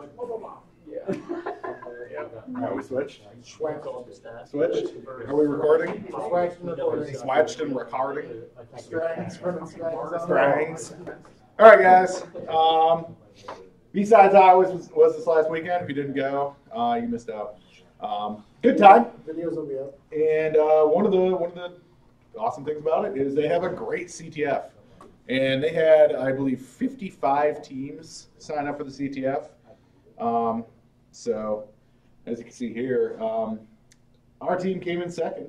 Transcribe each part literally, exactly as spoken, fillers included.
version. Yeah. Now we switched. Switched. Are we recording? Switched and recording. Strangs. All right, guys. Um, B Sides Iowa was, was this last weekend. If you didn't go, uh, you missed out. Um, good time. Videos will be up. And uh, one of the one of the awesome things about it is they have a great C T F. And they had, I believe, fifty-five teams sign up for the C T F. Um, so, as you can see here, um, our team came in second.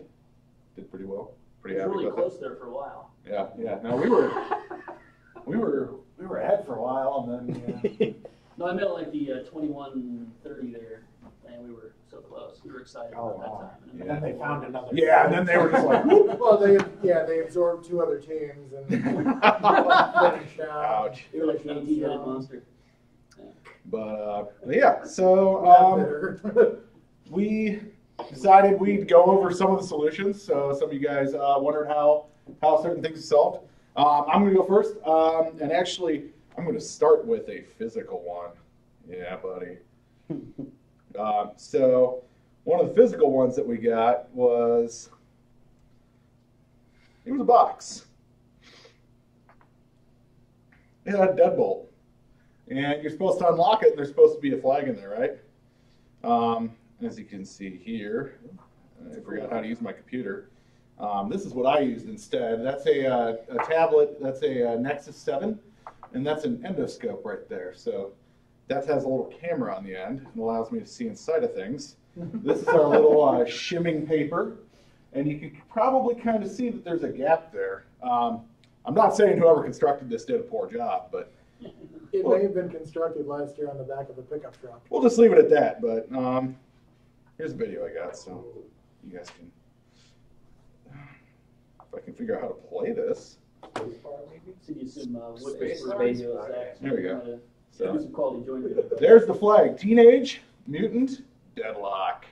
Did pretty well. Pretty happy. Really close there for a while. Yeah, yeah. No, we were, we were, we were ahead for a while, and then. Yeah. No, I meant like the uh, twenty-one thirty there, and we were so close. We were excited oh, about wow. that time. And yeah. then they found another. Yeah, team. And then they were just like, well, they yeah, they absorbed two other teams and finished out. Ouch. They were like an eighty-headed monster. Yeah. But uh, yeah, so um, we decided we'd go over some of the solutions. So some of you guys uh, wondered how how certain things are solved. Um, I'm going to go first, um, and actually. I'm going to start with a physical one. Yeah, buddy. uh, so one of the physical ones that we got was, it was a box. It had a deadbolt. And you're supposed to unlock it, and there's supposed to be a flag in there, right? Um, as you can see here, I forgot how to use my computer. Um, this is what I used instead. That's a, uh, a tablet. That's a uh, Nexus seven. And that's an endoscope right there. So that has a little camera on the end and allows me to see inside of things. This is our little uh, shimming paper. And you can probably kind of see that there's a gap there. Um, I'm not saying whoever constructed this did a poor job, but. It well, may have been constructed last year on the back of a pickup truck. We'll just leave it at that. But um, here's a video I got. So you guys can, if I can figure out how to play this. There we go. So, there's the flag. Teenage Mutant Deadlock.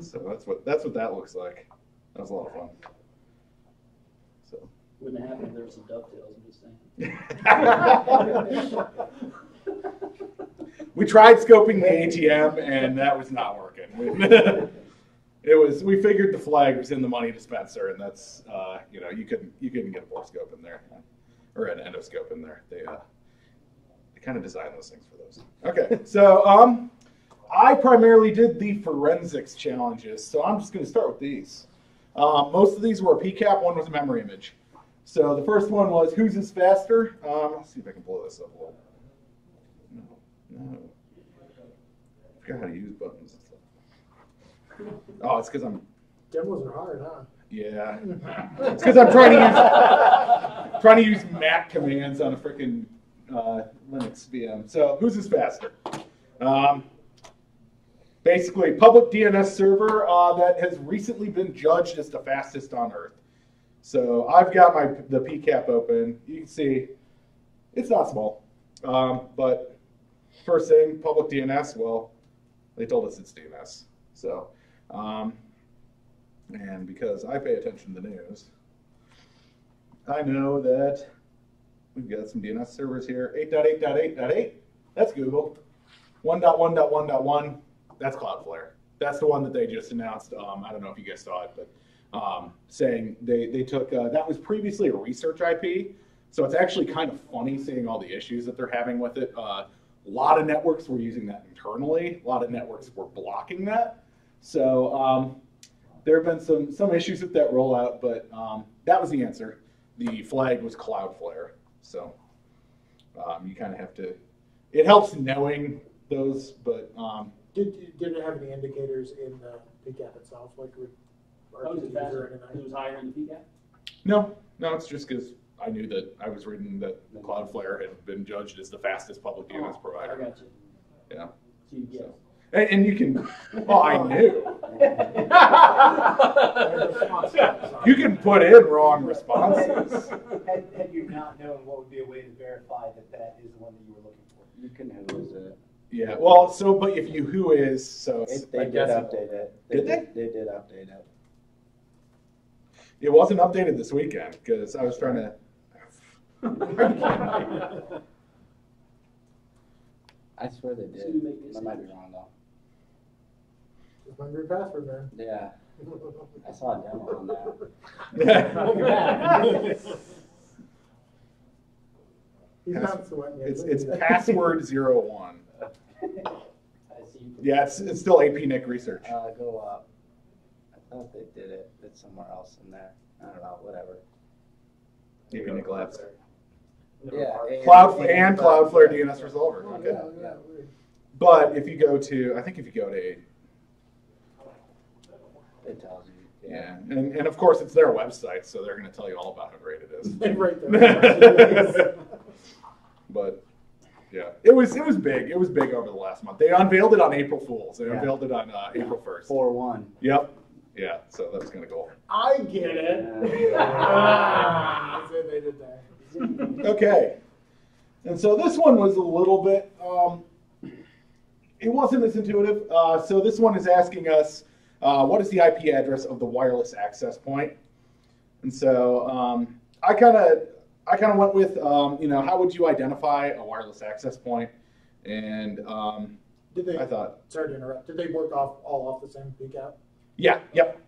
So that's what that's what that looks like. That was a lot of fun. So wouldn't it happen if there were some dovetails, I'm just saying. We tried scoping the A T M and that was not working. It was. We figured the flag was in the money dispenser, and that's uh, you know you couldn't you couldn't get a borescope in there, or an endoscope in there. They uh, they kind of designed those things for those. Okay, so um, I primarily did the forensics challenges, so I'm just going to start with these. Um, most of these were a P CAP. One was a memory image. So the first one was whose is faster. Um, let's see if I can blow this up a little. No, no. I forgot how to use buttons. Oh, it's because I'm. Demos are hard, huh? Yeah. It's because I'm trying to use trying to use Mac commands on a freaking uh, Linux V M. So whose is faster? Um, basically, public D N S server uh, that has recently been judged as the fastest on Earth. So I've got my the P CAP open. You can see it's not small, um, but first thing, public D N S. Well, they told us it's D N S, so. Um, and because I pay attention to the news, I know that we've got some D N S servers here. eight dot eight dot eight dot eight, that's Google. one dot one dot one dot one, that's Cloudflare. That's the one that they just announced. Um, I don't know if you guys saw it, but um, saying they, they took, uh, that was previously a research I P. So it's actually kind of funny seeing all the issues that they're having with it. Uh, a lot of networks were using that internally. A lot of networks were blocking that. So um, there have been some some issues with that rollout, but um, that was the answer. The flag was Cloudflare, so um, you kind of have to. It helps knowing those, but um, did did it have any indicators in the P CAP itself, like with oh, it was higher in the P CAP? No, no, it's just because I knew that I was reading that Cloudflare had been judged as the fastest public D N S oh, provider. I got you. Yeah. So you so. And you can, oh, I knew. You can put in wrong responses. Had, had you not known, what would be a way to verify that that is the one that you were looking for? You can who is it. Yeah, well, so, but if you who is, so. It, they I did update it. They did they? They did update it. It wasn't updated this weekend, because I was trying to. I swear they did. I might be wrong though. Just remember your password, man. Yeah. I saw a demo on that. He's not sweating yet. It's, it's password zero one. Yeah, it's, it's still A P N I C research. Uh, go up. I thought they did it. It's somewhere else in there. I don't know. Whatever. A P N I C Labs. Yeah. Cloudflare and Cloudflare D N S resolver. Oh, okay. Yeah, yeah. But if you go to, I think if you go to, it tells you. Yeah, yeah. And, and of course it's their website, so they're going to tell you all about how great it is. Right there. But yeah, it was it was big. It was big over the last month. They unveiled it on April Fools. They yeah. unveiled it on uh, April first. Four one. Yep. Yeah. So that's going to go. I get it. Yeah. Ah, that's what they did there. Okay, and so this one was a little bit, um, it wasn't as intuitive. Uh, so this one is asking us, uh, what is the I P address of the wireless access point? And so um, I kind of I kind of went with, um, you know, how would you identify a wireless access point? And um, did they, I thought, sorry to interrupt, did they work off all off the same P C A P? Yeah, yep.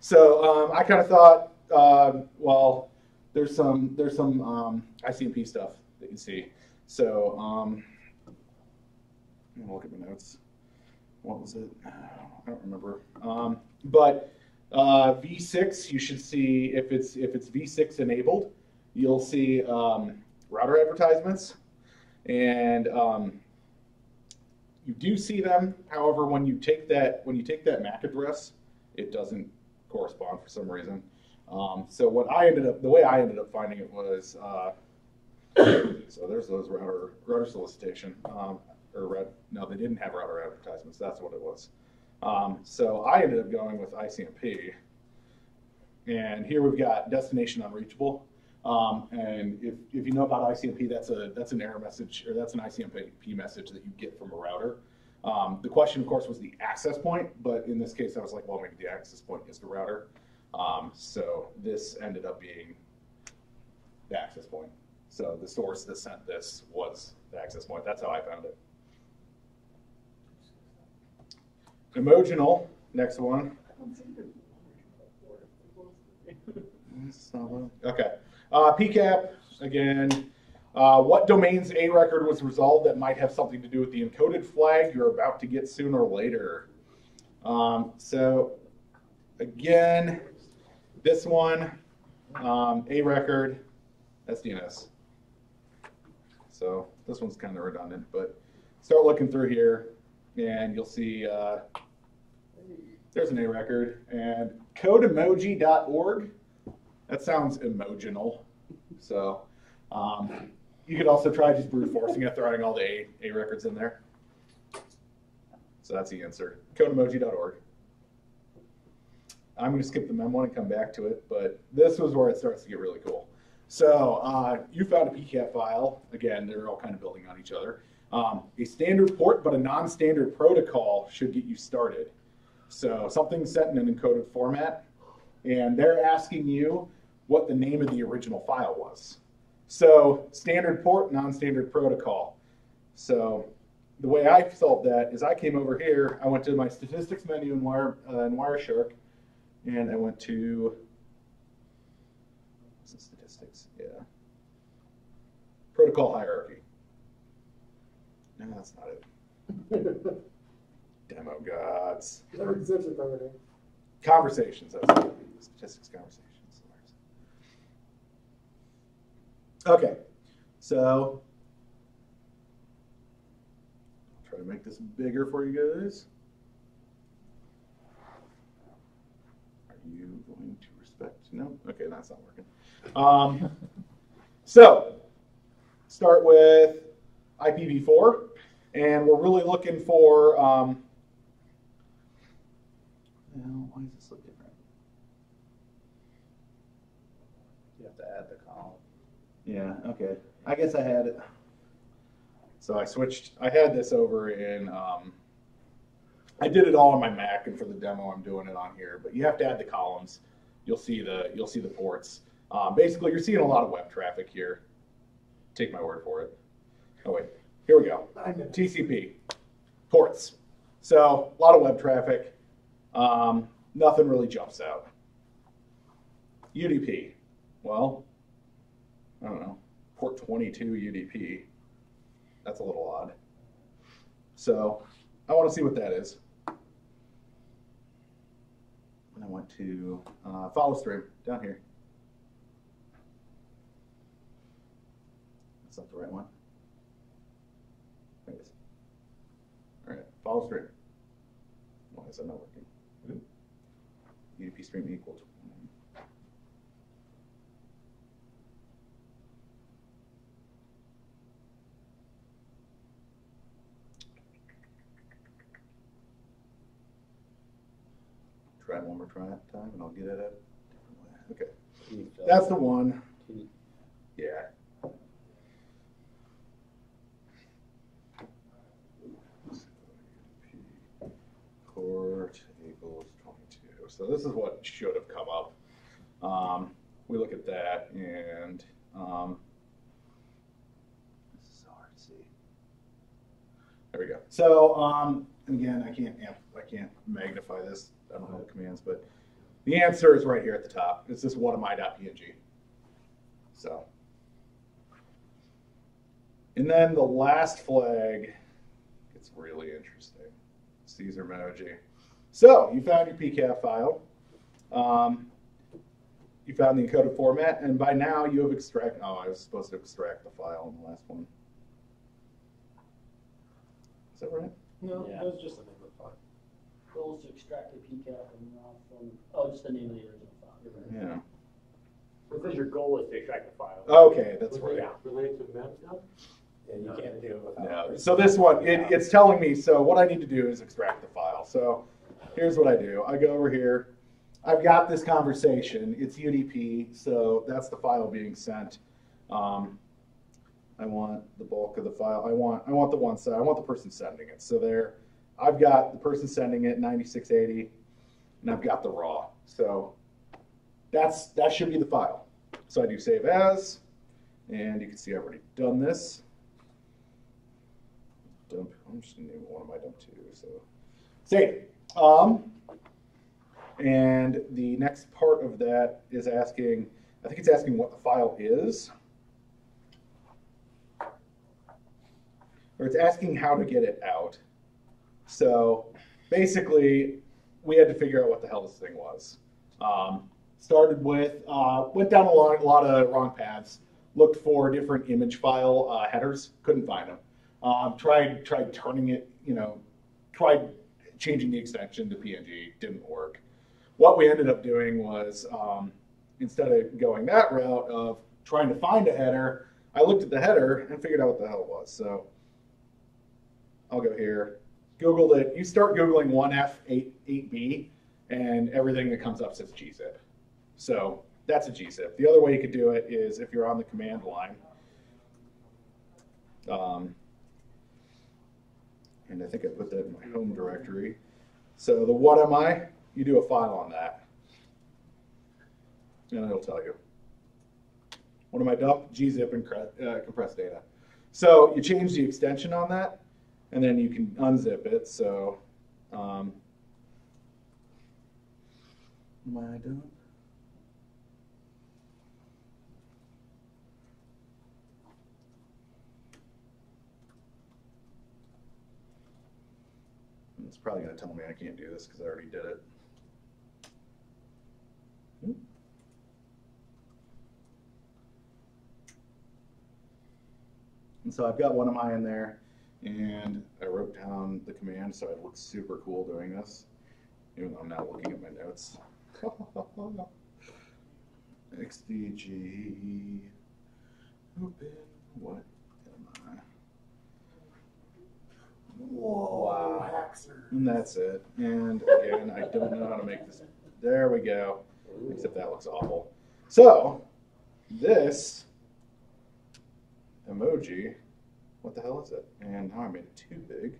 So um, I kind of thought, um, well, There's some there's some um, I C M P stuff that you see. So um, I'm gonna look at my notes. What was it? I don't remember. Um, but uh, V six, you should see if it's if it's V six enabled, you'll see um, router advertisements, and um, you do see them. However, when you take that when you take that M A C address, it doesn't correspond for some reason. Um, so what I ended up, the way I ended up finding it was, uh, so there's those router, router solicitation, um, or red, no, they didn't have router advertisements, that's what it was. Um, so I ended up going with I C M P, and here we've got destination unreachable, um, and if, if you know about I C M P, that's a, that's an error message, or that's an I C M P message that you get from a router. Um, the question, of course, was the access point, but in this case, I was like, well, maybe the access point is the router. Um, so this ended up being the access point. So the source that sent this was the access point. That's how I found it. Emotional, next one. Okay. Uh, P C A P, again. Uh, what domain's A record was resolved that might have something to do with the encoded flag you're about to get sooner or later? Um, so again, this one, um, A record, S D N S. So this one's kind of redundant, but start looking through here and you'll see uh, there's an A record and code emoji dot org. That sounds emotional. So um, you could also try just brute forcing it, throwing all the A, A records in there. So that's the answer, code emoji dot org. I'm going to skip the mem one and come back to it, but this was where it starts to get really cool. So uh, you found a P C A P file. Again, they're all kind of building on each other. Um, a standard port, but a non-standard protocol should get you started. So something sent in an encoded format, and they're asking you what the name of the original file was. So standard port, non-standard protocol. So the way I solved that is I came over here, I went to my statistics menu in, Wire, uh, in Wireshark, and I went to statistics, yeah. Protocol hierarchy. No, that's not it. Demo gods. Conversations. That's it. Statistics conversations. Okay, so I'll try to make this bigger for you guys. You going to respect? No? Okay, that's not working. Um, so, start with I P v four, and we're really looking for. Um, now, why does this look different? You have to add the column. Yeah, okay. I guess I had it. So, I switched, I had this over in. Um, I did it all on my Mac, and for the demo, I'm doing it on here. But you have to add the columns. You'll see the you'll see the ports. Um, basically, you're seeing a lot of web traffic here. Take my word for it. Oh wait, Here we go. T C P, ports. So a lot of web traffic. Um, nothing really jumps out. U D P. Well, I don't know. Port twenty-two U D P. That's a little odd. So I want to see what that is. And I want to uh, follow stream down here. That's not the right one. There it is. All right, follow stream. Why is that not working? Mm-hmm. U D P stream equals. Try it one more try time, and I'll get it up. Okay, that's the one. Yeah. Port equals twenty-two. So this is what should have come up. Um, we look at that, and um, this is R C. There we go. So um, again, I can't amp I can't magnify this. I don't know the commands, but the answer is right here at the top. It's this one of my dot P N G. So, and then the last flag, it's really interesting. Caesar emoji. So you found your P C A P file. Um, you found the encoded format, and by now you have extract. Oh, I was supposed to extract the file in the last one. Is that right? No, yeah. That was just a different file. Goal is to extract the P C A P and not from, oh, just the name of the original file. Right. Yeah. What is your goal is to extract the file? Okay, that's right. Yeah, related to mem stuff? Yeah, you no, can't do it without no. So this one, it, it's telling me, so what I need to do is extract the file. So here's what I do. I go over here. I've got this conversation. It's U D P, so that's the file being sent. Um, I want the bulk of the file. I want, I want the one side. I want the person sending it. So there. I've got the person sending it ninety-six eighty, and I've got the raw. So that's that should be the file. So I do save as, and you can see I've already done this. Dump. I'm just gonna name it one of my dump two. So save. Um, and the next part of that is asking. I think it's asking what the file is, or it's asking how to get it out. So basically, we had to figure out what the hell this thing was. Um, started with, uh, went down a lot, a lot of wrong paths, looked for different image file uh, headers, couldn't find them. Um, tried, tried turning it, you know, tried changing the extension to P N G, didn't work. What we ended up doing was, um, instead of going that route of trying to find a header, I looked at the header and figured out what the hell it was. So I'll go here. Googled it. You start Googling one F eight B, and everything that comes up says gzip. So that's a gzip. The other way you could do it is if you're on the command line. Um, and I think I put that in my home directory. So the what am I? You do a file on that. And it'll tell you. What am I dump? Gzip and uh, compressed data. So you change the extension on that. And then you can unzip it. So, um, my dump. It's probably going to tell me I can't do this because I already did it. Hmm. And so I've got one of mine in there. And I wrote down the command so I looked super cool doing this, even though I'm not looking at my notes. X D G open, what am I? Whoa, hacker. And that's it. And again, I don't know how to make this. There we go. Except that looks awful. So, this emoji. What the hell is it? And now I made it too big.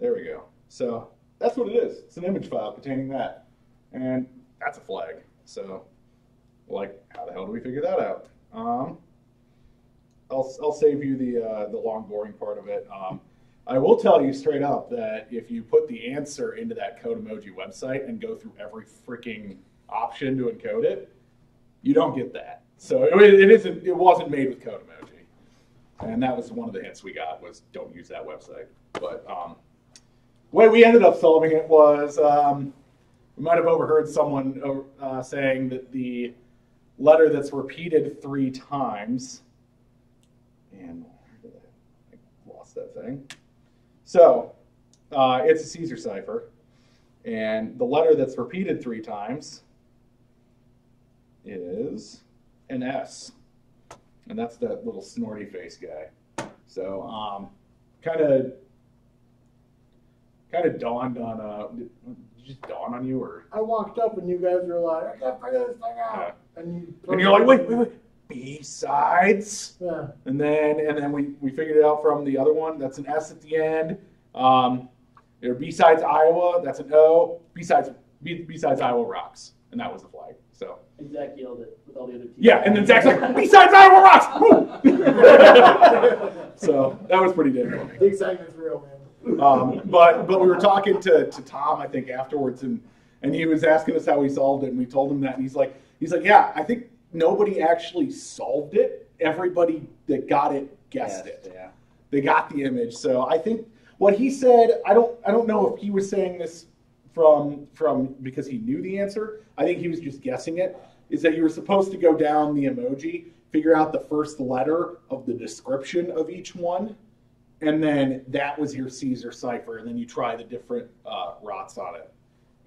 There we go. So that's what it is. It's an image file containing that. And that's a flag. So, like, how the hell do we figure that out? Um, I'll I'll save you the uh, the long boring part of it. Um, I will tell you straight up that if you put the answer into that CodeEmoji website and go through every freaking option to encode it, you don't get that. So it, it isn't. It wasn't made with CodeEmoji, and that was one of the hints we got was don't use that website. But um, the way we ended up solving it was um, we might have overheard someone uh, saying that the letter that's repeated three times, and I lost that thing. So uh, it's a Caesar cipher, and the letter that's repeated three times is an S, and that's that little snorty face guy. So um, kind of kind of dawned on uh, did it just dawn on you, or I walked up and you guys were like, I can't figure this thing out, yeah. and you and you're like, wait, wait, wait. B sides, yeah. and then and then we we figured it out from the other one. That's an S at the end. Um, there are B Sides Iowa. That's an O. B Sides B, B Sides Iowa rocks, and that was the flag. So and Zach yelled it with all the other people. Yeah, and then Zach's like, B Sides Iowa rocks. So that was pretty difficult. The excitement's real, man. Um, but but we were talking to to Tom, I think, afterwards, and and he was asking us how we solved it, and we told him that, and he's like he's like, yeah, I think. Nobody actually solved it. Everybody that got it guessed yes, it. Yeah. They got the image. So I think what he said, I don't I don't know if he was saying this from from because he knew the answer. I think he was just guessing it, is that you were supposed to go down the emoji, figure out the first letter of the description of each one, and then that was your Caesar cipher, and then you try the different uh, rots on it,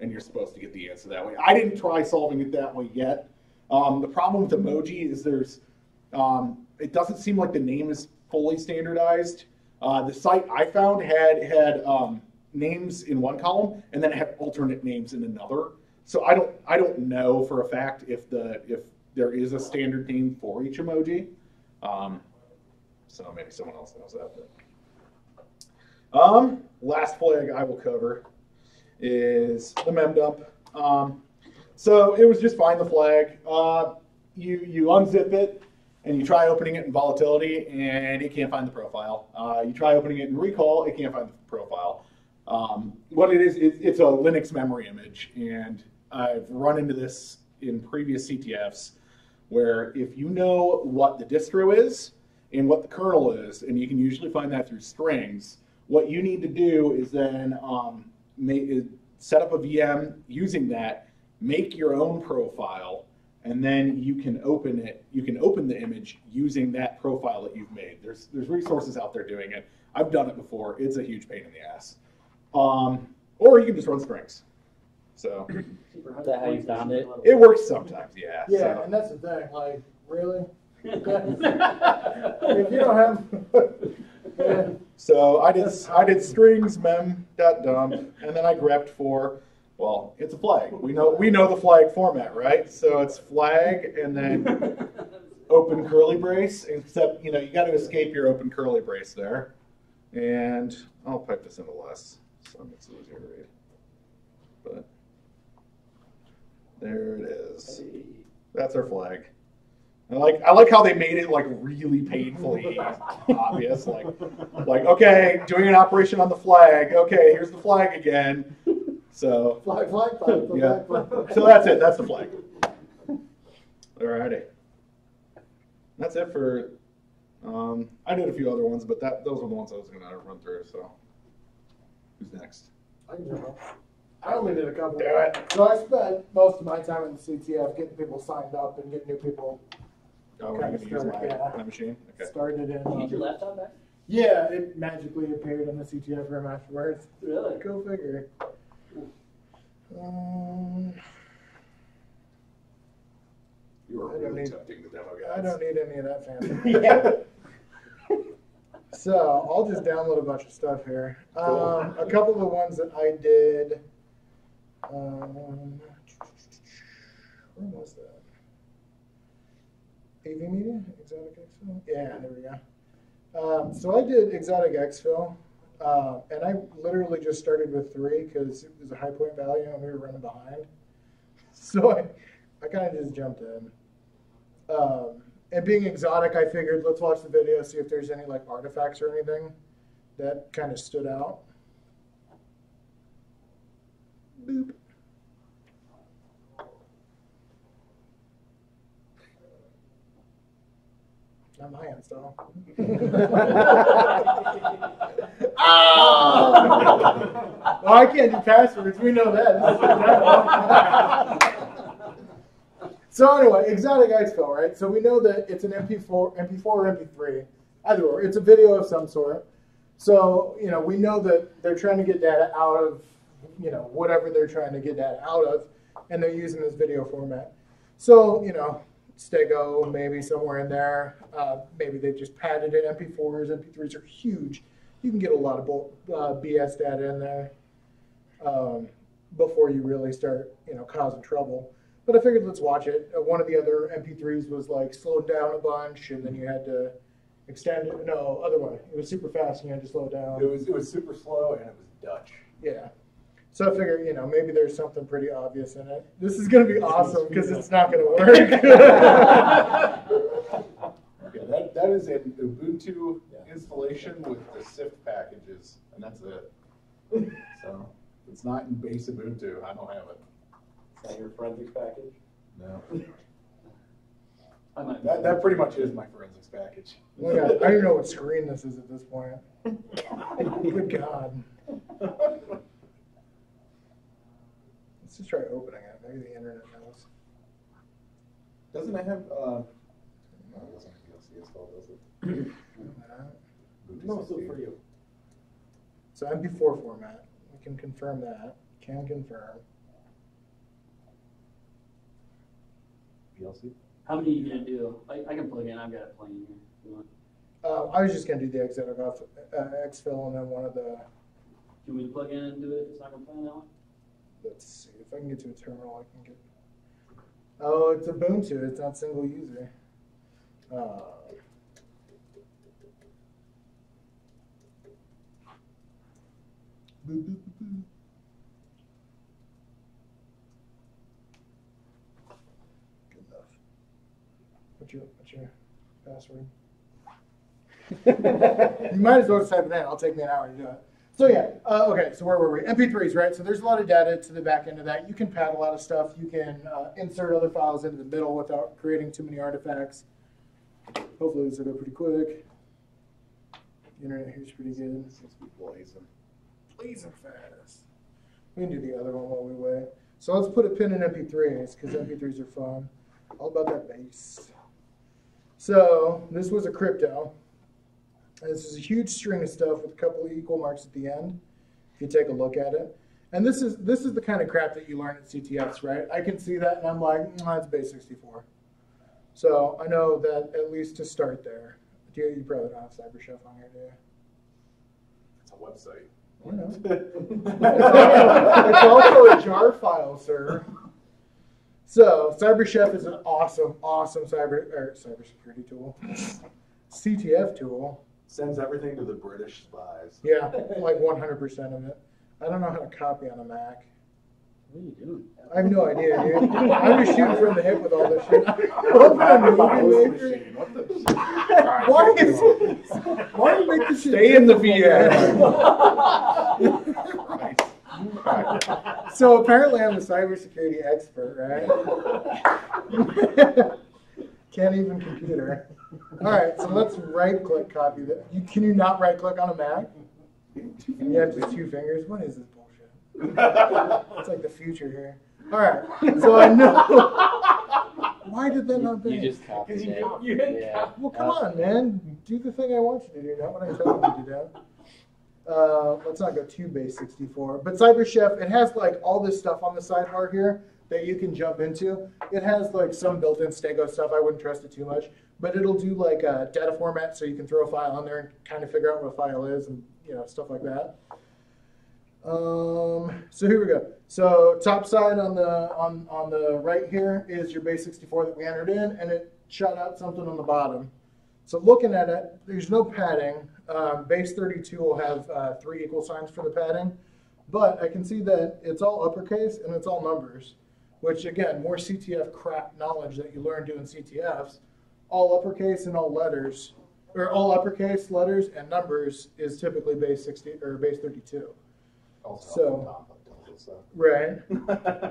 and you're supposed to get the answer that way. I didn't try solving it that way yet. Um, the problem with emoji is there's, um, it doesn't seem like the name is fully standardized. Uh, the site I found had had um, names in one column and then it had alternate names in another. So I don't I don't know for a fact if the if there is a standard name for each emoji. Um, so maybe someone else knows that. But. Um, last flag I will cover is the memdump. Um, So it was just find the flag. Uh, you you unzip it, and you try opening it in volatility, and it can't find the profile. Uh, you try opening it in recall, it can't find the profile. Um, what it is, it, it's a Linux memory image, and I've run into this in previous C T Fs, where if you know what the distro is and what the kernel is, and you can usually find that through strings, what you need to do is then um, make, set up a V M using that, make your own profile, and then you can open it. You can open the image using that profile that you've made. There's there's resources out there doing it. I've done it before. It's a huge pain in the ass. Um, or you can just run strings. So is that how you found it? It works sometimes, yeah. Yeah, so. And that's the thing. Like, really? If you don't have. Yeah. So I did I did strings mem dot dump, and then I grepped for. Well, it's a flag. We know we know the flag format, right? So it's flag and then open curly brace, except, you know, you got to escape your open curly brace there. And I'll pipe this into less so it makes it easier to read. But there it is. That's our flag. I like I like how they made it like really painfully obvious. Like like okay, doing an operation on the flag. Okay, here's the flag again. So flag, flag, flag, flag, yeah. flag, flag. So that's it. That's the flag. Alrighty. That's it for. Um, I did a few other ones, but that those were the ones I was going to run through. So who's next? I can jump up. I only did a couple. Do it. So I spent most of my time in the C T F getting people signed up and getting new people. Oh, we're going to use my, yeah. my machine. Okay. Started in. You need your laptop back? Yeah, it magically appeared in the C T F room afterwards. Really? Go figure. Um, you were really tempting the demo guys. I don't need any of that fancy. So I'll just download a bunch of stuff here. Cool. Um, a couple of the ones that I did. Um, when was that? A V Media? Exotic Exfil? Yeah, there we go. Um, so I did Exotic Exfil. Uh, and I literally just started with three because it was a high point value and we were running behind. So I, I kind of just jumped in. Um, and being exotic, I figured let's watch the video, see if there's any like artifacts or anything that kind of stood out. Boop. Not my hands, though. Oh! Well, I can't do passwords. We know that. So anyway, Exotic Exfil, right? So we know that it's an M P four, M P four or M P three, either or. It's a video of some sort. So you know, we know that they're trying to get data out of, you know, whatever they're trying to get data out of, and they're using this video format. So you know. Stego, maybe somewhere in there. Uh, maybe they just padded it. M P fours, M P threes are huge. You can get a lot of bulk, uh, B S data in there um, before you really start, you know, causing trouble. But I figured let's watch it. Uh, one of the other M P threes was like slowed down a bunch, and then you had to extend it. No, other way. It was super fast, and you had to slow it down. It was it was super slow, and it was Dutch. Yeah. So I figure, you know, maybe there's something pretty obvious in it. This is going to be awesome because it's not going to work. Okay, that, that is an Ubuntu installation with the S I F packages, and that's it. So it's not in base Ubuntu. I don't have it. Is that your forensics package? No. That, that pretty much is my forensics package. Well, yeah, I don't even know what screen this is at this point. Good God. Let's just try opening it. Maybe the internet knows. Doesn't it have? Uh, no, it doesn't have C S L, does it? No, it's for you. So M P four format. We can confirm that. Can confirm. V L C. How many are you gonna do? I, I can plug in. I've got it playing here. Uh, I was just gonna do the Exotic uh, Exfil and then one of the. Can we plug in and do it? It's not gonna play on that one. Let's see, if I can get to a terminal, I can get... Oh, it's Ubuntu, it's not single user. Uh, good enough. What's your, what's your password? You might as well just type it in, it'll take me an hour to do it. So yeah, uh, okay, so where were we? M P threes, right? So there's a lot of data to the back end of that. You can pad a lot of stuff. You can uh, insert other files into the middle without creating too many artifacts. Hopefully this will go pretty quick. The internet here's pretty good. It's supposed to be blazing. Blazing fast. We can do the other one while we wait. So let's put a pin in M P threes, because M P threes are fun. All about that bass. So this was a crypto. This is a huge string of stuff with a couple of equal marks at the end. If you take a look at it, and this is this is the kind of crap that you learn at C T Fs, right? I can see that, and I'm like, mm, that's base sixty-four. So I know that at least to start there. You, you probably don't have CyberChef on here, do you? It's a website. You know. It's also a jar file, sir. So CyberChef is an awesome, awesome cyber or cybersecurity tool, C T F tool. Sends everything to the British spies. Yeah, like one hundred percent of it. I don't know how to copy on a Mac. What are you doing? I have no idea, dude. I'm just shooting from the hip with all this shit. Open a movie maker. What the shit? Why is this? Why do you make this shit? Stay in the V M. So apparently I'm a cybersecurity expert, right? Can't even computer. All right, so let's right-click copy that. You, can you not right-click on a Mac? And you have just two fingers. What is this bullshit? It's like the future here. All right, so I know. Why did that not be? You just copied it. You didn't yeah. copy. Well, come on, man. Do the thing I want you to do, not what I tell you to do. That. Uh, let's not go too base sixty-four. But CyberChef, it has like all this stuff on the sidebar here that you can jump into. It has like some built-in Stego stuff. I wouldn't trust it too much. But it'll do like a data format, so you can throw a file on there and kind of figure out what a file is and you know stuff like that. Um, so here we go. So top side on the on on the right here is your base sixty-four that we entered in, and it shot out something on the bottom. So looking at it, there's no padding. Um, base thirty-two will have uh, three equal signs for the padding, but I can see that it's all uppercase and it's all numbers, which again, more C T F crap knowledge that you learn doing C T Fs. all uppercase and all letters, or all uppercase letters and numbers is typically base sixty or base thirty-two. Also so, so. Right.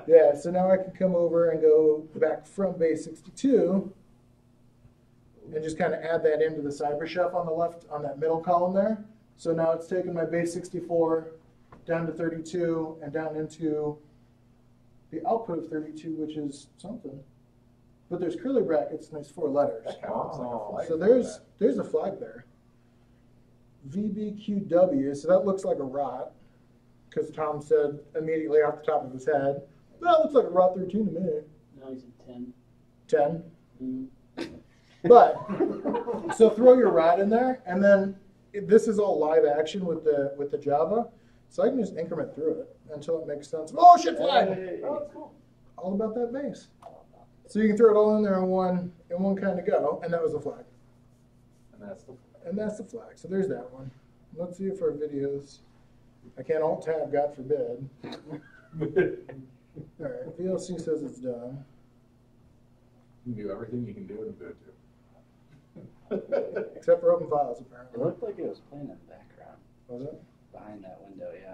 Yeah, so now I can come over and go back from base sixty-two and just kind of add that into the CyberChef on the left, on that middle column there. So now it's taken my base sixty-four down to thirty-two and down into the output of thirty-two, which is something. But there's curly brackets, and there's four letters. That kind of oh, looks like a flag. So there's, there's a flag there. V B Q W, so that looks like a rot, because Tom said immediately off the top of his head, well, that looks like a rot thirteen to me. No, he's at ten. ten? Mm-hmm. But, so throw your rot in there, and then it, this is all live action with the, with the Java, so I can just increment through it until it makes sense. Oh, shit, flag! Hey. Oh, that's cool. All about that base. So you can throw it all in there in one, in one kind of go, and that was the flag. And that's the flag. And that's the flag. So there's that one. Let's see if our videos. I can't alt tab, God forbid. All right, V L C says it's done. You can do everything you can do in Ubuntu. Except for open files, apparently. It looked like it was playing in the background. Was it? Behind that window, yeah.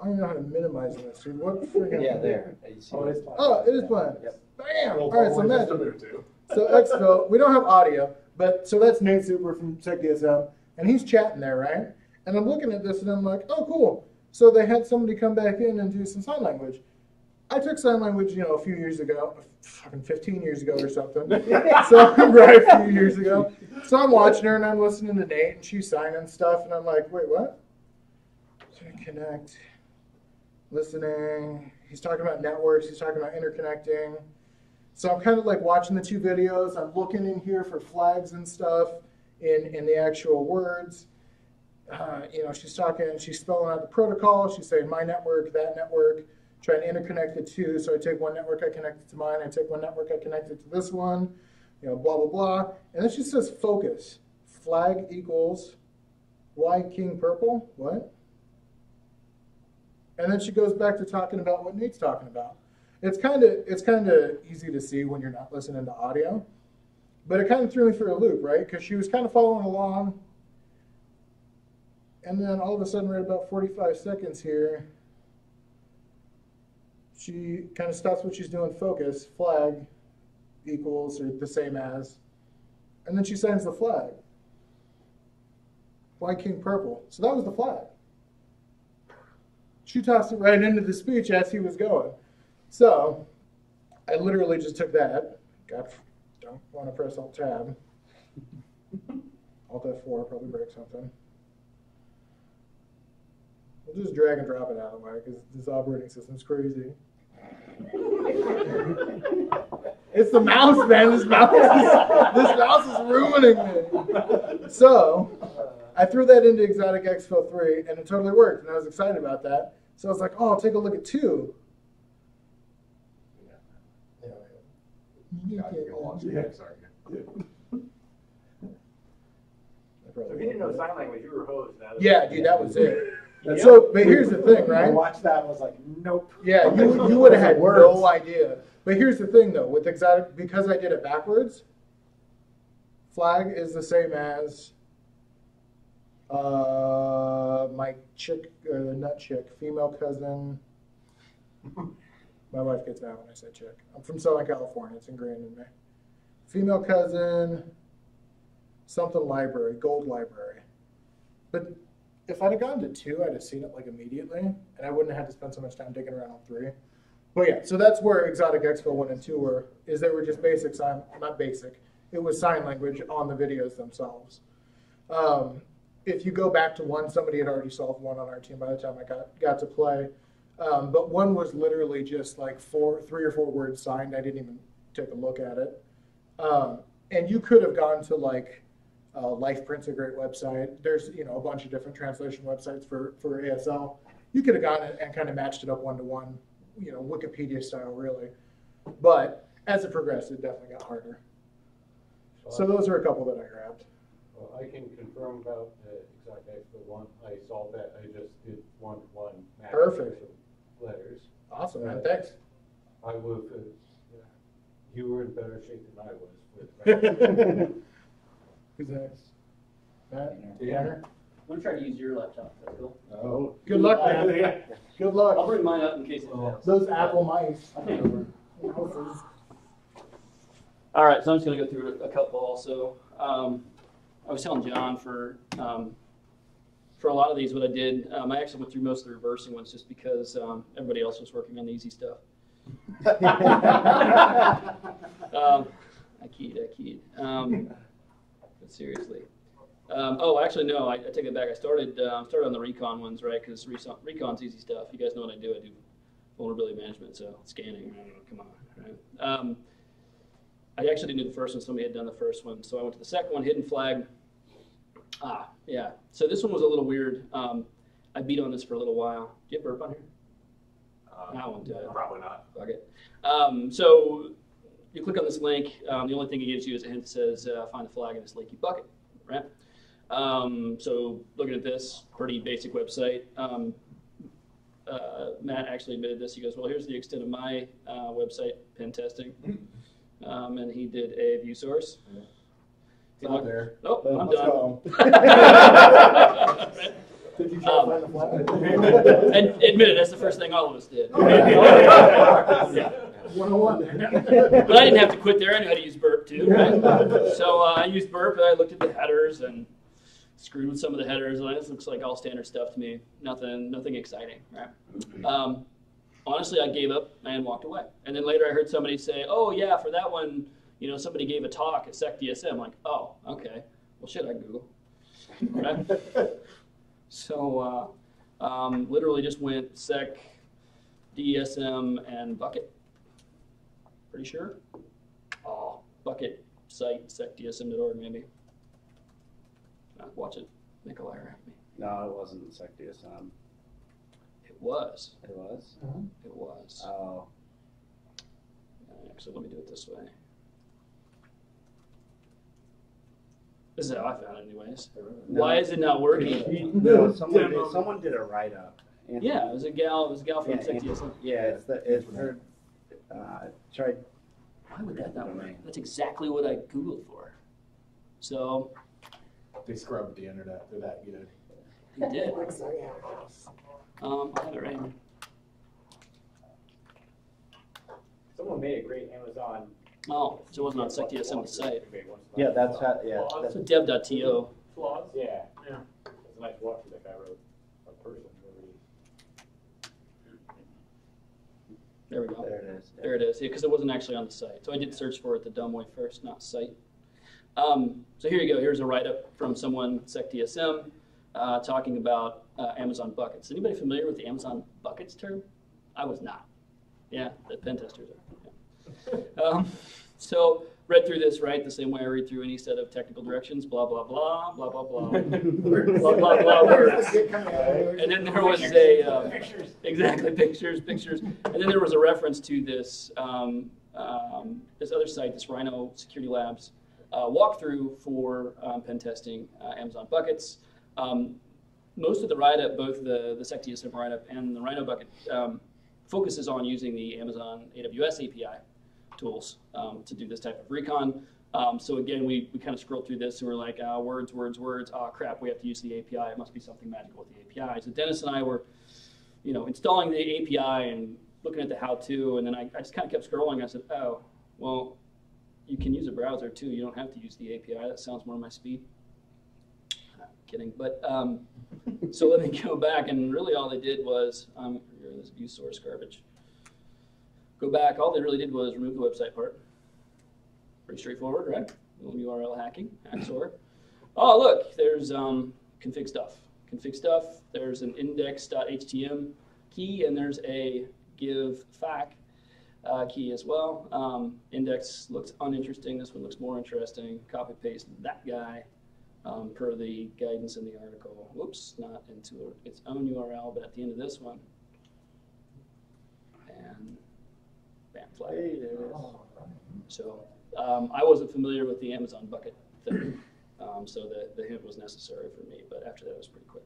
I don't even know how to minimize this. Dude. What freaking? Yeah, there. Oh, it is playing. Oh, it is playing. Yep. Bam! All right, so Matt. So Exfil, we don't have audio, but so that's Nate Super from SecDSM, and he's chatting there, right? And I'm looking at this, and I'm like, oh, cool. So they had somebody come back in and do some sign language. I took sign language, you know, a few years ago, fucking fifteen years ago or something. So right, a few years ago. So I'm watching her, and I'm listening to Nate, and she's signing stuff, and I'm like, wait, what? Connect. Listening, he's talking about networks, he's talking about interconnecting. So I'm kind of like watching the two videos, I'm looking in here for flags and stuff in, in the actual words. Uh, you know, she's talking, she's spelling out the protocol, she's saying my network, that network, trying to interconnect the two. So I take one network, I connect it to mine, I take one network, I connect it to this one, you know, blah, blah, blah. And then she says focus, flag equals Y King Purple, what? And then she goes back to talking about what Nate's talking about. It's kind of it's kind of easy to see when you're not listening to audio, but it kind of threw me for a loop, right? Because she was kind of following along, and then all of a sudden, right about forty-five seconds here, she kind of stops what she's doing. Focus flag equals or the same as, and then she signs the flag. Why King Purple? So that was the flag. She tossed it right into the speech as he was going. So I literally just took that. God, don't want to press Alt Tab. Alt F four probably break something. We'll just drag and drop it out of the way because this operating system's crazy. It's the mouse, man. This mouse is, this mouse is ruining me. So I threw that into Exotic Exfil three, and it totally worked, and I was excited about that. So I was like, oh, I'll take a look at two. Yeah. Yeah. You God, you're lost. Yeah. Sorry. Yeah. So if you didn't know sign language, you were hosed. Yeah, dude, that was it. Yep. So, but here's the thing, right? I watched that and was like, nope. Yeah, you, you would have had words. No idea. But here's the thing, though, with Exotic, because I did it backwards, flag is the same as Uh, my chick, uh, not chick, female cousin. My wife gets mad when I say chick. I'm from Southern California. It's ingrained in me. Female cousin, something library, gold library. But if I'd have gone to two, I'd have seen it like immediately, and I wouldn't have had to spend so much time digging around on three. But yeah, so that's where Exotic Exfil one and two were, is they were just basic sign, not basic. It was sign language on the videos themselves. Um, If you go back to one, somebody had already solved one on our team by the time I got, got to play. Um, but one was literally just like four, three or four words signed. I didn't even take a look at it. Um, and you could have gone to like uh, LifePrint's a great website. There's, you know, a bunch of different translation websites for, for A S L. You could have gone and, and kind of matched it up one-to-one, you know, Wikipedia style really. But as it progressed, it definitely got harder. So those are a couple that I grabbed. Well, I can confirm about the exact Exfil one. I solved that. I just did one to one match. Perfect. Letters. Awesome, man. Thanks. I will. Uh, yeah. You were in better shape than I was with. Who's next? Matt? Dan? I'm going to try to use your laptop. That's cool. Oh. Good luck, man. Yeah. Good luck. I'll bring mine up in case it fails. Those Apple mice. All right, so I'm just going to go through a couple also. Um, I was telling John for um, for a lot of these, what I did, um, I actually went through most of the reversing ones just because um, everybody else was working on the easy stuff. um, I keyed, I keyed. Um, but seriously. Um, oh, actually, no, I, I take it back. I started uh, started on the recon ones, right, because recon's easy stuff. You guys know what I do. I do vulnerability management, so scanning, come on. Right? Um, I actually didn't do the first one. Somebody had done the first one. So I went to the second one, hidden flag. Ah, yeah. So this one was a little weird. Um, I beat on this for a little while. Do you have burp on here? Uh, I won't do it. Probably not. Fuck it. Um, so you click on this link. Um, the only thing it gives you is a hint that says uh, find the flag in this leaky bucket, right? Um, so looking at this, pretty basic website. Um, uh, Matt actually admitted this. He goes, well, here's the extent of my uh, website pen testing. Um, and he did a view source. Yeah. It's not there. Nope, oh, I'm done. Did you um, find the flag? And admit it, that's the first thing all of us did. Yeah. one oh one. But I didn't have to quit there. I knew how to use burp too. Right? So uh, I used burp and I looked at the headers and screwed with some of the headers. And this looks like all standard stuff to me. Nothing, nothing exciting. Right? Um, honestly, I gave up and walked away. And then later I heard somebody say, oh yeah, for that one, you know, somebody gave a talk at SecDSM. I'm like, oh, okay. Well, shit, I Google. Right? So uh, um, literally just went SecDSM and bucket. Pretty sure. Oh, bucket site, sec D S M dot org maybe. Uh, watch it. Make a liar at me. No, it wasn't SecDSM. It was. It was? Uh-huh. It was. Oh. Actually, let me do it this way. This is how I found it anyways. No. Why is it not working? No, someone, did, someone did a write-up. Yeah, it was a gal, it was a gal from yeah, SecDSM. Yeah, it's the, it's her. Uh, tried. Why would that not work? That's exactly what I Googled for. So. They scrubbed the internet. They're that good. They did. um, I have it right here. Someone made a great Amazon. Oh, so it wasn't on SecDSM site. Yeah, that's how. Yeah. That's so dev dot T O. Flaws? Yeah. Yeah. It's a nice walk through that guy wrote a person. There we go. There it is. There it is. Because yeah, it wasn't actually on the site. So I did search for it the dumb way first, not site. Um, so here you go. Here's a write-up from someone, SecDSM, uh, talking about uh, Amazon buckets. Anybody familiar with the Amazon buckets term? I was not. Yeah, the pen testers are. Yeah. Um, so read through this, right, the same way I read through any set of technical directions, blah, blah, blah, blah, blah, blah, blah, blah, blah, words. And then there was a, um, exactly, pictures, pictures. And then there was a reference to this, um, um, this other site, this Rhino Security Labs uh, walkthrough for um, pen testing uh, Amazon buckets. Um, most of the write-up, both the, the SecDSM write-up and the Rhino bucket, um, focuses on using the Amazon A W S A P I. Tools um, to do this type of recon. Um, so again, we, we kind of scrolled through this and we're like, ah, words, words, words, ah, crap, we have to use the A P I. It must be something magical with the A P I. So Dennis and I were, you know, installing the A P I and looking at the how-to, and then I, I just kind of kept scrolling. I said, oh, well, you can use a browser too. You don't have to use the A P I. That sounds more my speed. I'm kidding. But um, so let me go back, and really all they did was, um, this view source garbage. Go back, all they really did was remove the website part. Pretty straightforward, right? A little U R L hacking, hacksor. Oh, look, there's um, config stuff. Config stuff, there's an index dot H T M key, and there's a give fac uh, key as well. Um, index looks uninteresting. This one looks more interesting. Copy paste that guy um, per the guidance in the article. Whoops, not into its own U R L, but at the end of this one. And flag. Hey, there it is. So um, I wasn't familiar with the Amazon bucket thing, um, so the, the hint was necessary for me, but after that it was pretty quick.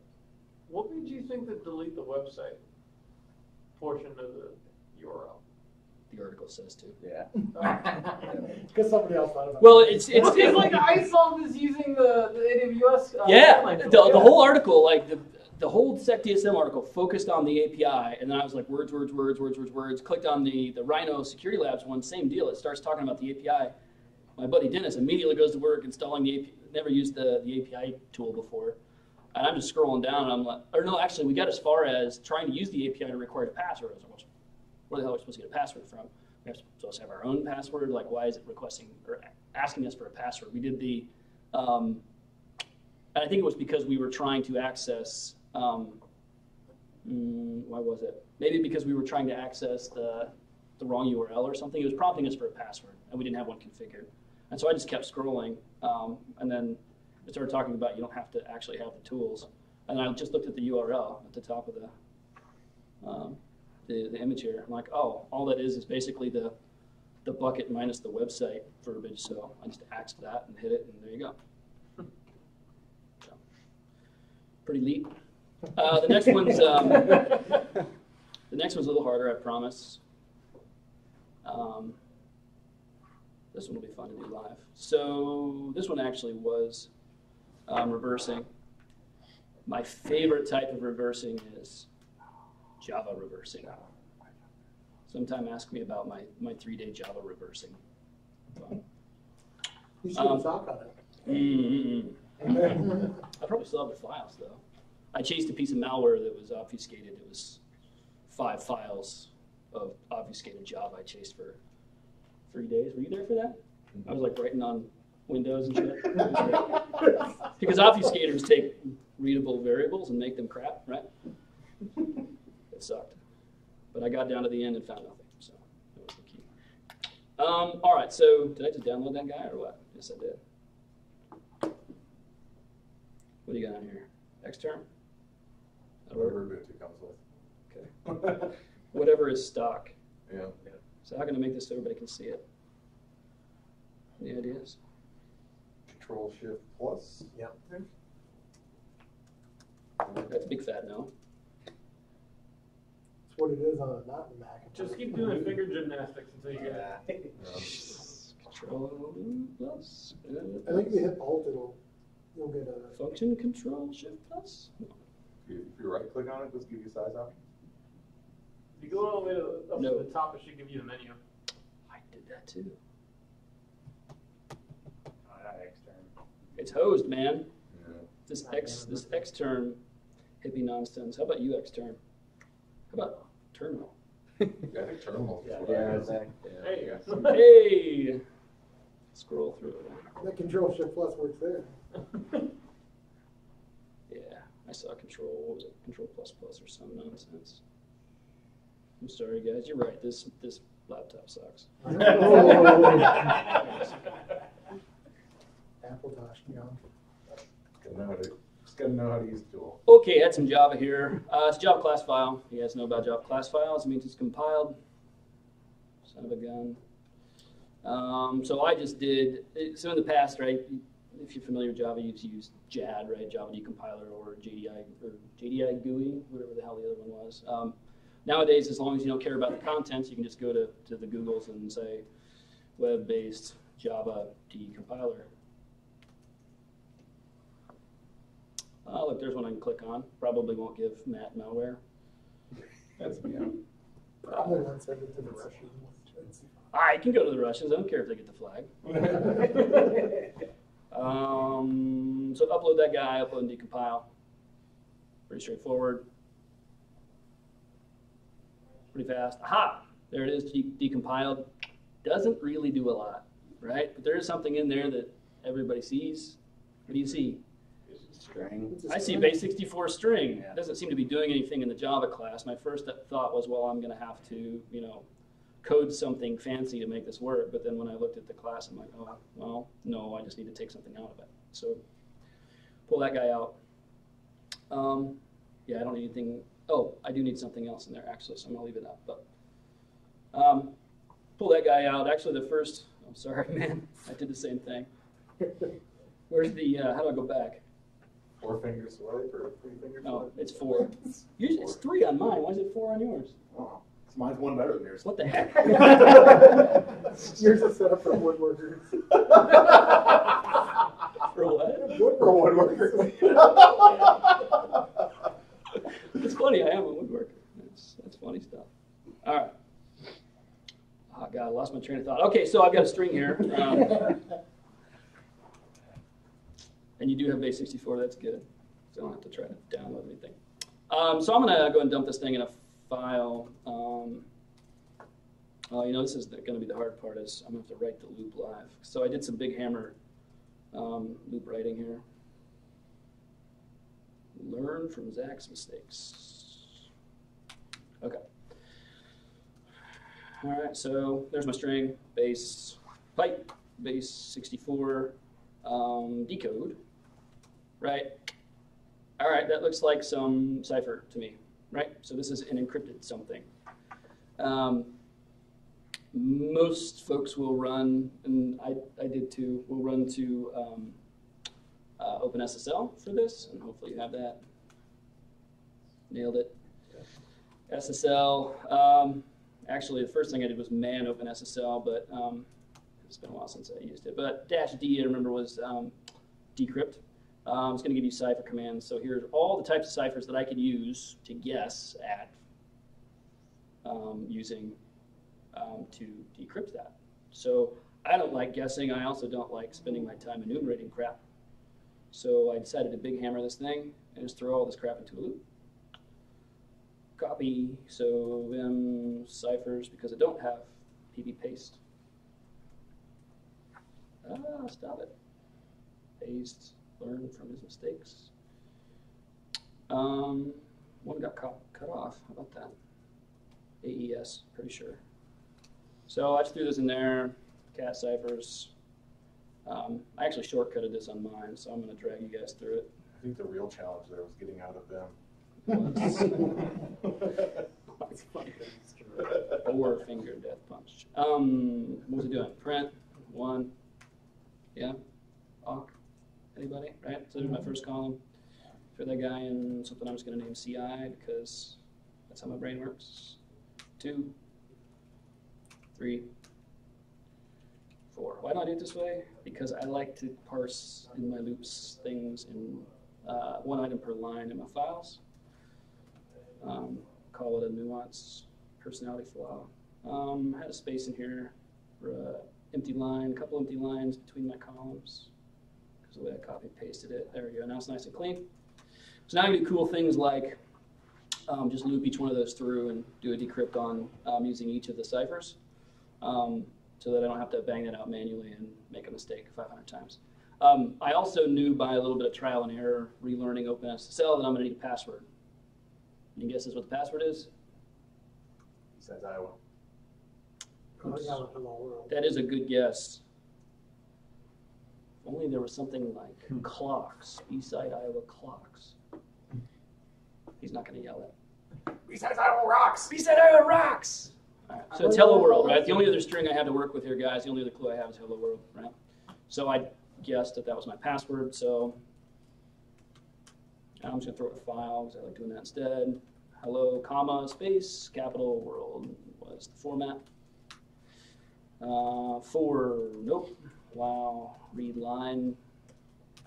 What made you think to delete the website portion of the U R L? the article says too. Yeah. Because somebody else thought about it. Well, it's it's, it's, it's like I solved is using the, the A W S. Uh, yeah, the, the yeah. whole article, like the the whole SecDSM article, focused on the A P I, and then I was like words, words, words, words, words, words. Clicked on the the Rhino Security Labs one, same deal. It starts talking about the A P I. My buddy Dennis immediately goes to work installing the A P I. Never used the the A P I tool before. And I'm just scrolling down, and I'm like, or no, actually, we got as far as trying to use the A P I to require a password. I was like, where the hell are we supposed to get a password from? We have to, supposed to have our own password. Like, why is it requesting or asking us for a password? We did the, um, and I think it was because we were trying to access, um, mm, why was it? Maybe because we were trying to access the, the wrong U R L or something. It was prompting us for a password, and we didn't have one configured. And so I just kept scrolling, um, and then we started talking about you don't have to actually have the tools. And I just looked at the U R L at the top of the, um, the, the image here. I'm like, oh, all that is is basically the, the bucket minus the website verbiage. So I just axed that and hit it, and there you go. So, pretty neat. Uh, the next one's um, the next one's a little harder, I promise. Um, this one will be fun to do live. So this one actually was. Um, reversing. My favorite type of reversing is Java reversing. Sometime ask me about my, my three-day Java reversing. Um, you should um, talk on it. Mm, mm, mm. I probably still have the files, though. I chased a piece of malware that was obfuscated. It was five files of obfuscated Java I chased for three days. Were you there for that? Mm-hmm. I was like writing on Windows and shit. Because obfuscators take readable variables and make them crap, right? It sucked. But I got down to the end and found nothing, so that was the key. Um, all right, so did I just download that guy or what? Yes, I did. What do you got on here? Xterm? Whatever Ubuntu comes with. Okay. Whatever is stock. Yeah. yeah. So how can I make this so everybody can see it? Any ideas? Control Shift Plus. Yeah. That's a big fat no. That's what it is on a not Mac. Just keep doing finger gymnastics until you get it. Yeah. Control Plus. I think if you hit Alt, it'll you'll get a function Control Shift Plus. If you right click on it, does it give you size options? If you go all the way to, up no. to the top, it should give you the menu. I did that too. It's hosed, man. Yeah. This X, this X term, hippie nonsense. How about you, X term? How about terminal? Yeah, I think terminal. Yeah, yeah, exactly. Yeah. There you go. Hey, scroll through it. That Control Shift Plus works there. Yeah, I saw Control. What was it? Control Plus Plus or some nonsense. I'm sorry, guys. You're right. This this laptop sucks. Apple Dash, you know. Gotta know how to, just gotta know how to use the tool. Okay, I had some Java here. Uh, it's a Java class file. You guys know about Java class files. It means it's compiled. Son of a gun. Um, so I just did, so in the past, right, if you're familiar with Java, you've used J A D, right, Java Decompiler, or J D I, or J D I G U I, whatever the hell the other one was. Um, nowadays, as long as you don't care about the contents, you can just go to, to the Googles and say, web-based Java Decompiler. Oh, look, there's one I can click on. Probably won't give Matt malware. That's me. Probably won't send it to the Russians. I can go to the Russians. I don't care if they get the flag. um, so upload that guy, upload and decompile. Pretty straightforward. Pretty fast. Aha! There it is, decompiled. Doesn't really do a lot, right? But there is something in there that everybody sees. What do you see? String. I see base sixty-four string. Yeah. Doesn't seem to be doing anything in the Java class. My first thought was, well, I'm going to have to, you know, code something fancy to make this work. But then when I looked at the class, I'm like, oh, well, no, I just need to take something out of it. So pull that guy out. Um, yeah, I don't need anything. Oh, I do need something else in there, actually, so I'm going to leave it out. But um, pull that guy out. Actually, the first, I'm sorry, man, I did the same thing. Where's the, uh, how do I go back? Four fingers swipe or three fingers? No, swipe? It's four. Usually it's three on mine. Why is it four on yours? Oh, Mine's one better than yours. What the heck? Yours is set up for woodworkers. For what? Good for woodworkers. It's funny, I am a woodworker. That's, that's funny stuff. All right. Oh, God, I lost my train of thought. Okay, so I've got a string here. Um, and you do have base sixty-four. That's good. So I don't have to try to download anything. Um, so I'm going to go and dump this thing in a file. Um, oh, you know, this is going to be the hard part. Is I'm going to have to write the loop live. So I did some big hammer um, loop writing here. Learn from Zach's mistakes. Okay. All right, so there's my string, base pipe, base sixty-four, um, decode, right? All right, that looks like some cipher to me, right? So this is an encrypted something. Um, most folks will run, and I, I did too, will run to um, uh, OpenSSL for this, and hopefully you have that. Nailed it. S S L. Um, Actually, the first thing I did was man OpenSSL, but um, it's been a while since I used it. But dash D, I remember, was um, decrypt. Um, it's going to give you cipher commands. So here's all the types of ciphers that I could use to guess at um, using um, to decrypt that. So I don't like guessing. I also don't like spending my time enumerating crap. So I decided to big hammer this thing and just throw all this crap into a loop. Copy, so vim ciphers, because I don't have P B paste. Ah, stop it. Paste, learn from his mistakes. Um, one got cut, cut off, how about that? A E S, pretty sure. So I just threw this in there, cat ciphers. Um, I actually shortcutted this on mine, so I'm gonna drag you guys through it. I think the real challenge there was getting out of them. Or finger death punch. Um, what was it doing? Print one. Yeah. Awk. Anybody? Right. So there's my first column. For that guy in something, I'm just going to name C I because that's how my brain works. Two. Three. Four. Why do I do it this way? Because I like to parse in my loops things in uh, one item per line in my files. Um, call it a nuance, personality flaw. Um, I had a space in here for an empty line, a couple empty lines between my columns because the way I copied pasted it. There we go. Now it's nice and clean. So now I can do cool things like um, just loop each one of those through and do a decrypt on um, using each of the ciphers um, so that I don't have to bang that out manually and make a mistake five hundred times. Um, I also knew by a little bit of trial and error, relearning OpenSSL, that I'm going to need a password. Any guesses what the password is? Besides Iowa. That is a good guess. If only there was something like hmm. clocks. Beside Iowa clocks. He's not going to yell it. Besides Iowa rocks. Beside Iowa rocks. All right. So it's hello world, right? The only other string I have to work with here, guys. The only other clue I have is hello world, right? So I guessed that that was my password. So. I'm just going to throw it a file because I like doing that instead. Hello, comma, space, capital, world was the format. Uh, for, nope. Wow, read line.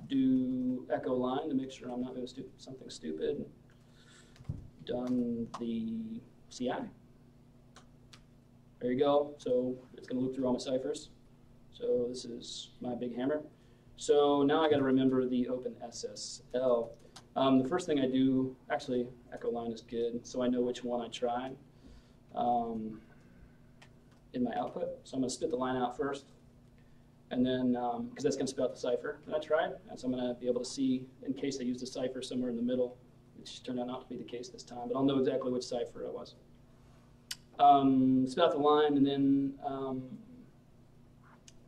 Do echo line to make sure I'm not doing stu something stupid. Done the C I. There you go. So it's going to loop through all my ciphers. So this is my big hammer. So now I got to remember the OpenSSL. Um, the first thing I do, actually, echo line is good, so I know which one I tried um, in my output. So I'm going to spit the line out first, and then, because um, that's going to spit out the cipher that I tried, and so I'm going to be able to see, in case I used a cipher somewhere in the middle, which turned out not to be the case this time, but I'll know exactly which cipher it was. Um, spit out the line, and then um,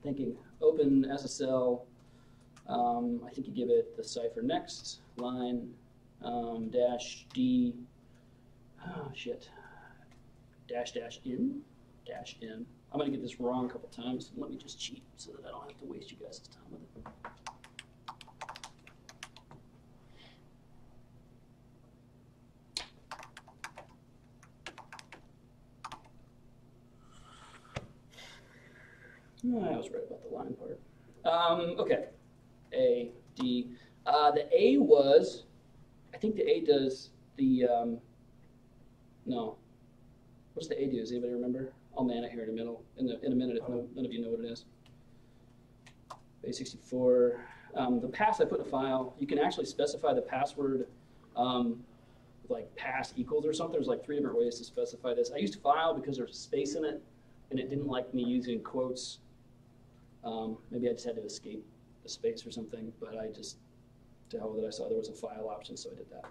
thinking open S S L. Um, I think you give it the cipher next line um, dash D oh shit dash dash in dash in. I'm gonna get this wrong a couple times. Let me just cheat so that I don't have to waste you guys' time with it. No, I was right about the line part. Um, okay, A, D. Uh, the A was, I think the A does the, um, no. What's the A do? Does anybody remember? I'll man it here in a minute, in, the, in a minute if no, none of you know what it is. Base sixty-four. Um, the pass I put in a file, you can actually specify the password, um, like pass equals or something. There's like three different ways to specify this. I used file because there's space in it, and it didn't like me using quotes. Um, maybe I just had to escape the space or something, but I just, to hell with it, I saw there was a file option, so I did that.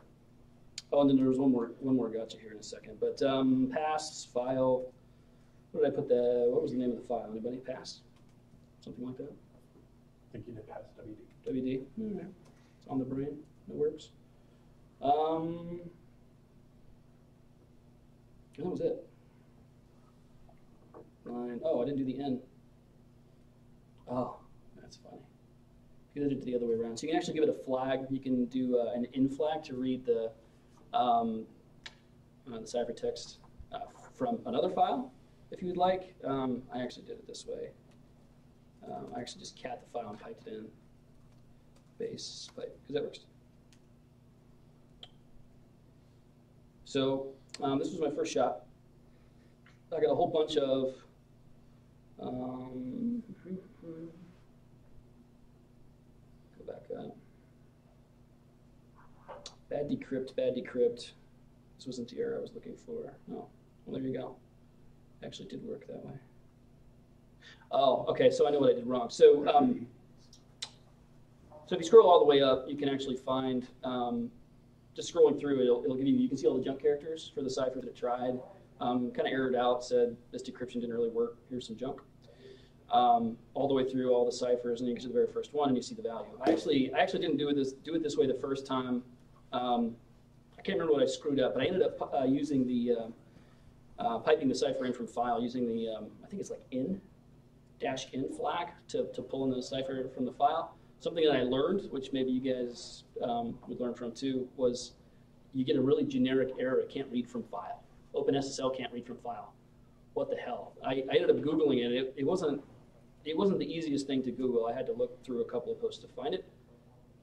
Oh, and then there was one more, one more gotcha here in a second. But um, pass, file, what did I put the, what was the name of the file? Anybody? Pass? Something like that? I think you did pass W D. W D? Mm-hmm. It's on the brain. It works. Um, that was it. Line. Oh, I didn't do the N. Oh, that's funny. You did it the other way around. So you can actually give it a flag. You can do uh, an in flag to read the, um, uh, the ciphertext uh, from another file, if you would like. Um, I actually did it this way. Um, I actually just cat the file and piped it in. Base pipe, because that works. So um, this was my first shot. I got a whole bunch of. Um, go back up. Bad decrypt, bad decrypt. This wasn't the error I was looking for. No. Well, there you go. Actually, did work that way. Oh, okay. So I know what I did wrong. So, um, so if you scroll all the way up, you can actually find. Um, just scrolling through, it'll, it'll give you. You can see all the junk characters for the cipher that it tried. Um, kind of errored out, said this decryption didn't really work, here's some junk. Um, all the way through all the ciphers, and you get to the very first one and you see the value. I actually I actually didn't do it this, do it this way the first time. Um, I can't remember what I screwed up, but I ended up uh, using the, uh, uh, piping the cipher in from file using the, um, I think it's like in, dash in flag to, to pull in the cipher from the file. Something that I learned, which maybe you guys um, would learn from too, was you get a really generic error, it can't read from file. OpenSSL can't read from file. What the hell? I, I ended up Googling it. it. It wasn't it wasn't the easiest thing to Google. I had to look through a couple of posts to find it.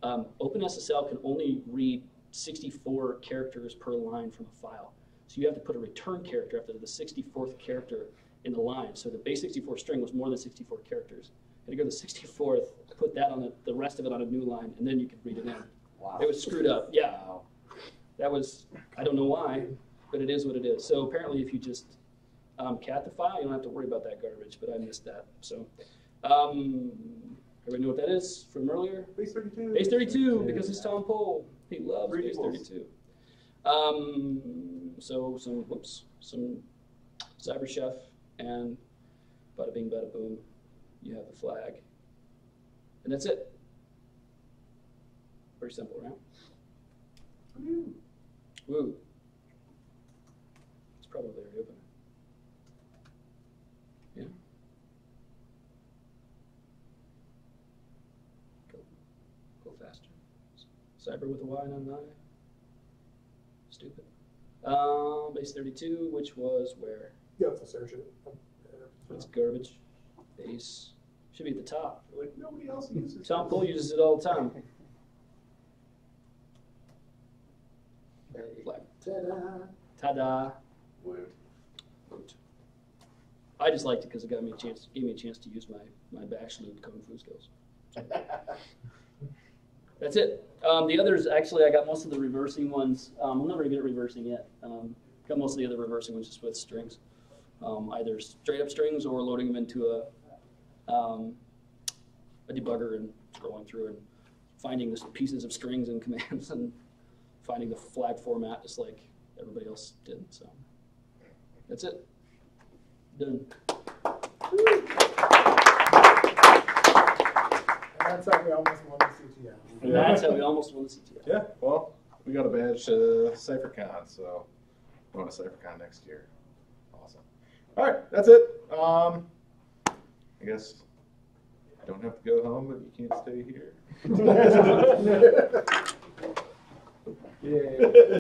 Um, OpenSSL can only read sixty-four characters per line from a file. So you have to put a return character after the sixty-fourth character in the line. So the base sixty-four string was more than sixty-four characters. I had to go to the sixty-fourth, put that on the, the rest of it on a new line, and then you could read it in. Wow. It was screwed up. Yeah. That was, I don't know why. But it is what it is. So apparently if you just um, cat the file, you don't have to worry about that garbage, but I missed that. So um, everybody know what that is from earlier? Base thirty-two. Base thirty-two, because it's Tom Pohl. He loves Base thirty-two. Um, so some, whoops, some CyberChef and bada bing, bada boom, you have the flag. And that's it. Pretty simple, right? Woo. Woo. Probably already open. Yeah. Go, go faster. Cyber with a Y, not an I. Stupid. Um, base thirty-two, which was where? Yeah, it's a search. It's garbage. Base should be at the top. Like nobody else uses. Tom Pohl uses it all the time. Ta-da. Ta-da. Weird. I just liked it because it got me a chance, gave me a chance to use my my bachelor in kung fu skills. That's it. Um, the others, actually, I got most of the reversing ones. Um, I'm not very good at reversing yet. Um, got most of the other reversing ones just with strings, um, either straight up strings or loading them into a um, a debugger and scrolling through and finding the pieces of strings and commands and finding the flag format just like everybody else did. So. That's it. Done. And that's how we almost won the C T F. And yeah. That's how we almost won the C T F. Yeah, well, we got a badge to CypherCon, so we're going to CypherCon next year. Awesome. All right, that's it. Um, I guess you don't have to go home, but you can't stay here. Yeah.